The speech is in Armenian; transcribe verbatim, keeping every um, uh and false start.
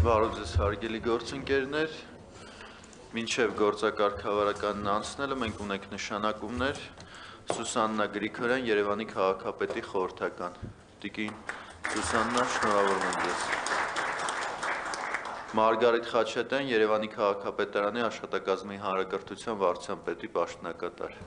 Բարև ձեզ հարգելի գործընկերներ, մինչև գործակարգավարականն անցնելը մենք ունենք նշանակումներ, Սուսաննա Գրիգորյան, Երևանի քաղաքապետի խորհրդական, տիկին Սուսաննա, շնորհավորում եմ ձեզ, Մարգարիտ Խաչատյան, Երևանի քաղաքապետարանի աշխատակազմի հանրակրթության վարչության պետի պաշտոնակատար